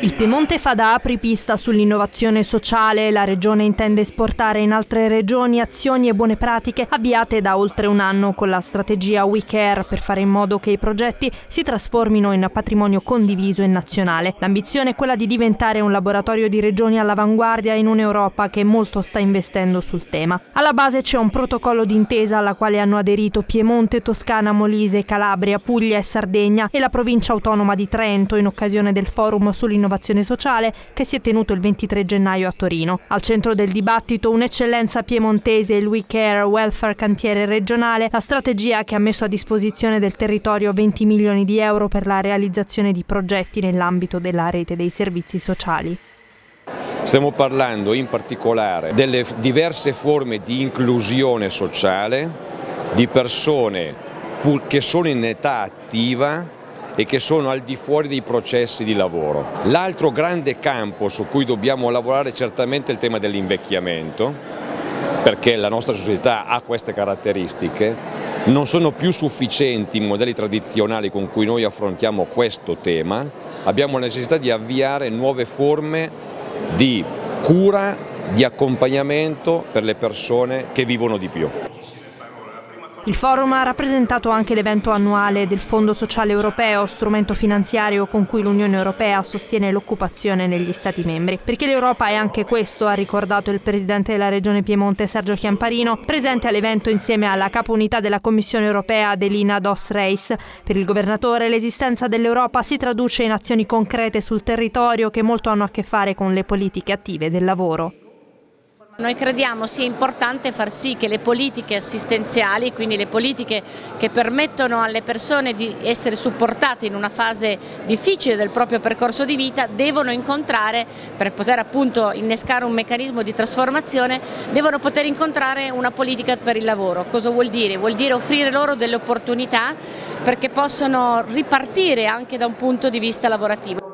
Il Piemonte fa da apripista sull'innovazione sociale. La Regione intende esportare in altre regioni azioni e buone pratiche avviate da oltre un anno con la strategia WeCare per fare in modo che i progetti si trasformino in patrimonio condiviso e nazionale. L'ambizione è quella di diventare un laboratorio di regioni all'avanguardia in un'Europa che molto sta investendo sul tema. Alla base c'è un protocollo d'intesa alla quale hanno aderito Piemonte, Toscana, Molise, Calabria, Puglia e Sardegna e la provincia autonoma di Trento in occasione del forum sull'innovazione sociale che si è tenuto il 23 gennaio a Torino. Al centro del dibattito un'eccellenza piemontese, il WeCare Welfare Cantiere Regionale, la strategia che ha messo a disposizione del territorio 20 milioni di euro per la realizzazione di progetti nell'ambito della rete dei servizi sociali. Stiamo parlando in particolare delle diverse forme di inclusione sociale di persone che sono in età attiva e che sono al di fuori dei processi di lavoro. L'altro grande campo su cui dobbiamo lavorare è certamente il tema dell'invecchiamento, perché la nostra società ha queste caratteristiche, non sono più sufficienti i modelli tradizionali con cui noi affrontiamo questo tema, abbiamo la necessità di avviare nuove forme di cura, di accompagnamento per le persone che vivono di più. Il forum ha rappresentato anche l'evento annuale del Fondo sociale europeo, strumento finanziario con cui l'Unione Europea sostiene l'occupazione negli Stati membri. Perché l'Europa è anche questo, ha ricordato il presidente della Regione Piemonte Sergio Chiamparino, presente all'evento insieme alla capo unità della Commissione Europea Adelina Dos Reis. Per il governatore l'esistenza dell'Europa si traduce in azioni concrete sul territorio che molto hanno a che fare con le politiche attive del lavoro. Noi crediamo sia importante far sì che le politiche assistenziali, quindi le politiche che permettono alle persone di essere supportate in una fase difficile del proprio percorso di vita, devono incontrare, per poter appunto innescare un meccanismo di trasformazione, devono poter incontrare una politica per il lavoro. Cosa vuol dire? Vuol dire offrire loro delle opportunità perché possono ripartire anche da un punto di vista lavorativo.